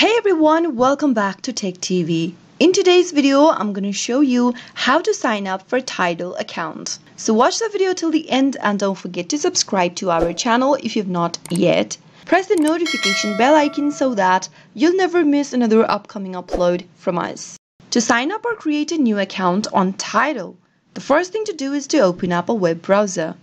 Hey everyone, welcome back to TechTV. In today's video, I'm going to show you how to sign up for a Tidal account. So watch the video till the end and don't forget to subscribe to our channel if you've not yet. Press the notification bell icon so that you'll never miss another upcoming upload from us. To sign up or create a new account on Tidal, the first thing to do is to open up a web browser.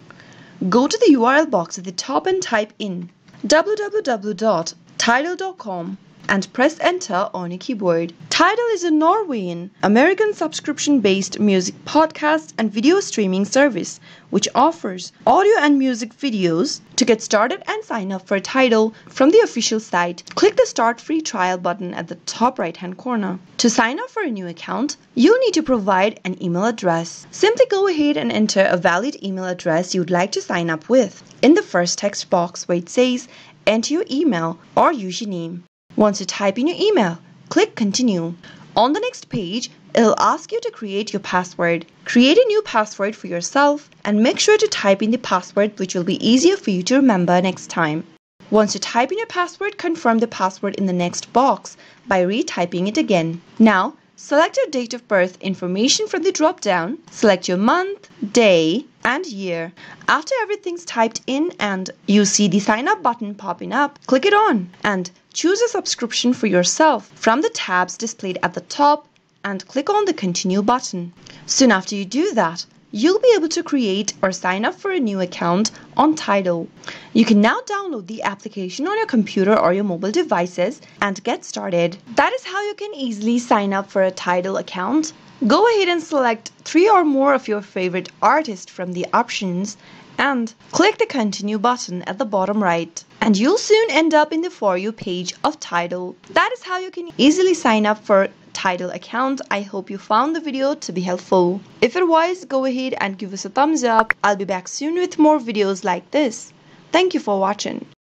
Go to the URL box at the top and type in www.tidal.com. and press enter on your keyboard. Tidal is a Norwegian American subscription-based music podcast and video streaming service which offers audio and music videos. To get started and sign up for Tidal from the official site, click the Start Free Trial button at the top right-hand corner. To sign up for a new account, you'll need to provide an email address. Simply go ahead and enter a valid email address you'd like to sign up with in the first text box where it says enter your email or username. Once you type in your email, click Continue. On the next page, it'll ask you to create your password. Create a new password for yourself and make sure to type in the password, which will be easier for you to remember next time. Once you type in your password, confirm the password in the next box by retyping it again. Now, select your date of birth information from the drop-down, select your month, day, and year. After everything's typed in and you see the sign up button popping up, click it on and choose a subscription for yourself from the tabs displayed at the top and click on the Continue button. Soon after you do that, you'll be able to create or sign up for a new account on Tidal. You can now download the application on your computer or your mobile devices and get started. That is how you can easily sign up for a Tidal account. Go ahead and select 3 or more of your favorite artists from the options and click the Continue button at the bottom right. And you'll soon end up in the For You page of Tidal. That is how you can easily sign up for a Tidal account. I hope you found the video to be helpful. If it was, go ahead and give us a thumbs up. I'll be back soon with more videos like this. Thank you for watching.